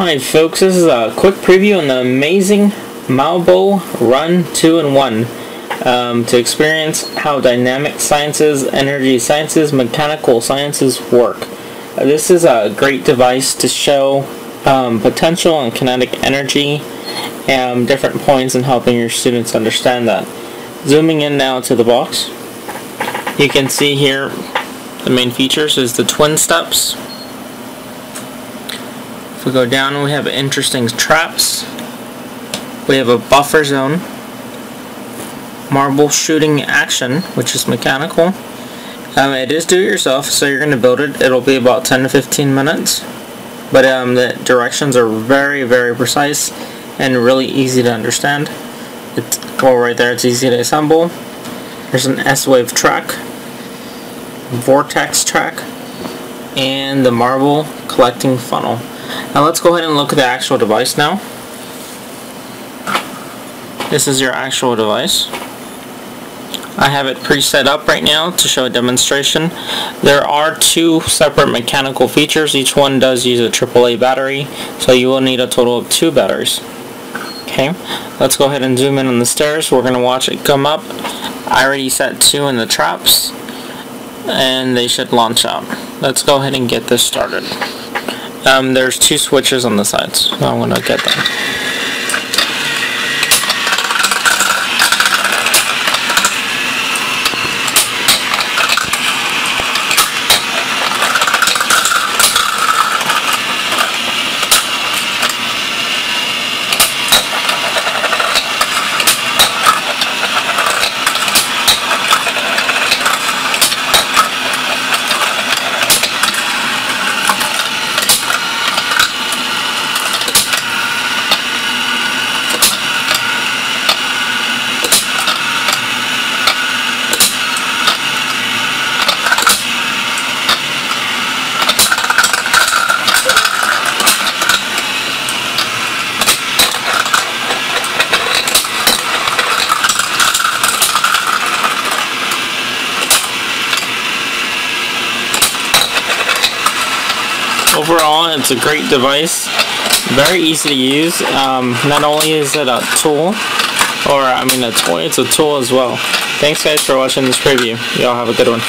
Alright folks, this is a quick preview on the amazing Maborun 2 and 1 to experience how dynamic sciences, energy sciences, mechanical sciences work. This is a great device to show potential and kinetic energy and different points and helping your students understand that. Zooming in now to the box, you can see here the main features is the twin steps. If we go down, we have interesting traps, we have a buffer zone, marble shooting action, which is mechanical. It is do it yourself, so you're going to build it. It'll be about 10 to 15 minutes, but the directions are very, very precise and really easy to understand. It's all right there, it's easy to assemble. There's an S-wave track, vortex track, and the marble collecting funnel. Now let's go ahead and look at the actual device now. This is your actual device. I have it pre-set up right now to show a demonstration. There are two separate mechanical features. Each one does use a AAA battery, so you will need a total of 2 batteries. Okay, let's go ahead and zoom in on the stairs. We're going to watch it come up. I already set 2 in the traps, and they should launch out. Let's go ahead and get this started. There's 2 switches on the sides, so I'm going to get them. Overall, it's a great device, very easy to use. Not only is it a tool, or I mean a toy, it's a tool as well. Thanks guys for watching this preview. Y'all have a good one.